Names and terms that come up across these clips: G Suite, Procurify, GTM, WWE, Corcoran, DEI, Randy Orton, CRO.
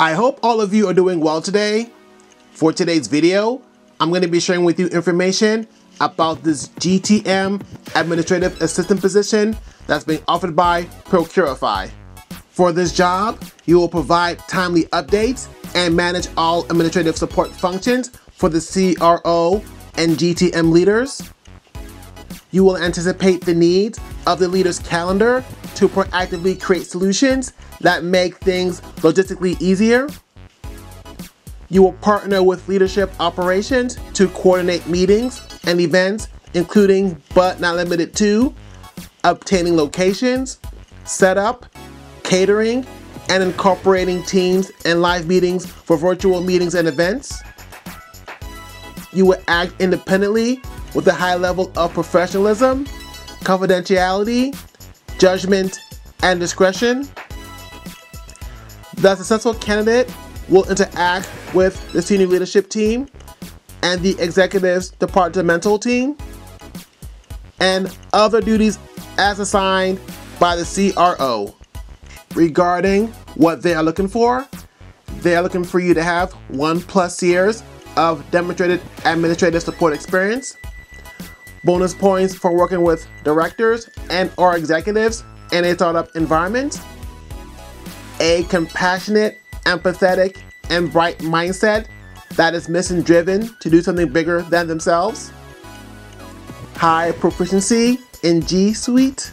I hope all of you are doing well today. For today's video, I'm going to be sharing with you information about this GTM administrative assistant position that's being offered by Procurify. For this job, you will provide timely updates and manage all administrative support functions for the CRO and GTM leaders. You will anticipate the needs of the leader's calendar to proactively create solutions that make things logistically easier. You will partner with leadership operations to coordinate meetings and events, including but not limited to obtaining locations, setup, catering, and incorporating teams and live meetings for virtual meetings and events. You will act independently with a high level of professionalism, confidentiality, judgment, and discretion. The successful candidate will interact with the senior leadership team and the executive's departmental team and other duties as assigned by the CRO. Regarding what they are looking for, they are looking for you to have 1+ years of demonstrated administrative support experience, bonus points for working with directors and/or executives in a startup environment, a compassionate, empathetic, and bright mindset that is mission-driven to do something bigger than themselves, high proficiency in G Suite,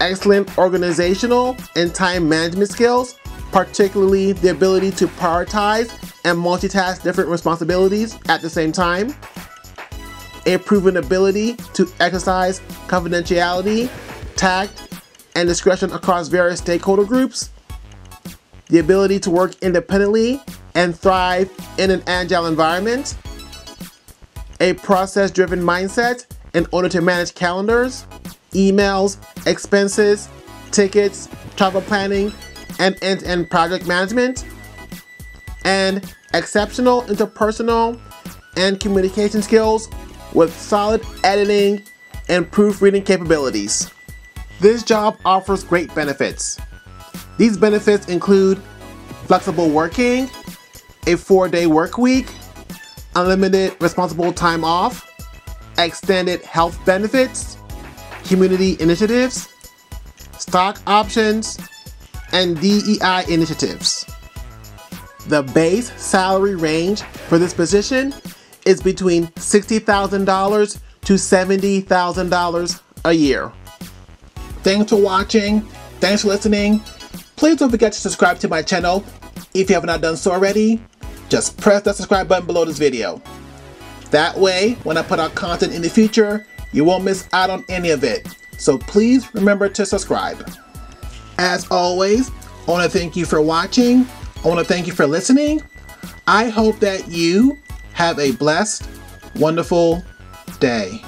excellent organizational and time management skills, particularly the ability to prioritize and multitask different responsibilities at the same time, a proven ability to exercise confidentiality, tact, and discretion across various stakeholder groups, the ability to work independently and thrive in an agile environment, a process-driven mindset in order to manage calendars, emails, expenses, tickets, travel planning, and end-to-end project management, and exceptional interpersonal and communication skills with solid editing and proofreading capabilities. This job offers great benefits. These benefits include flexible working, a 4-day work week, unlimited responsible time off, extended health benefits, community initiatives, stock options, and DEI initiatives. The base salary range for this position is between $60,000 to $70,000 a year. Thanks for watching. Thanks for listening. Please don't forget to subscribe to my channel if you have not done so already. Just press that subscribe button below this video. That way, when I put out content in the future, you won't miss out on any of it. So please remember to subscribe. As always, I want to thank you for watching. I want to thank you for listening. I hope that you have a blessed, wonderful day.